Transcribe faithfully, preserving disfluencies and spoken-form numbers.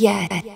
yet.